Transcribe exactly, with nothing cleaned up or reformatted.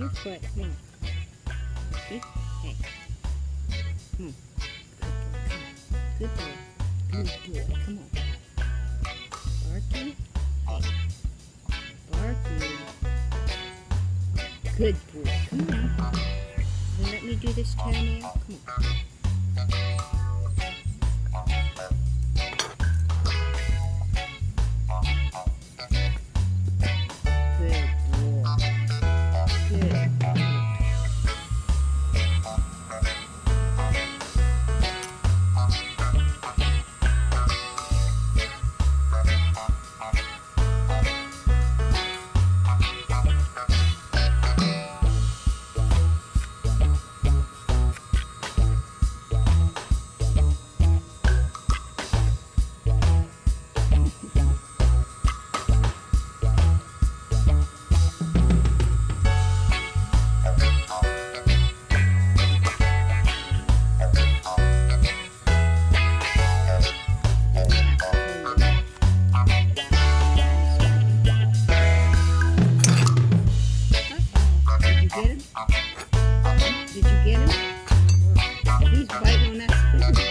you put hmm. Hey, hey. Hmm. Good boy. Good boy. Come on. Barky. Barky. Good boy. Come on. Will you let me do this toe now? Come on. Did you get him? He's biting on that spoon.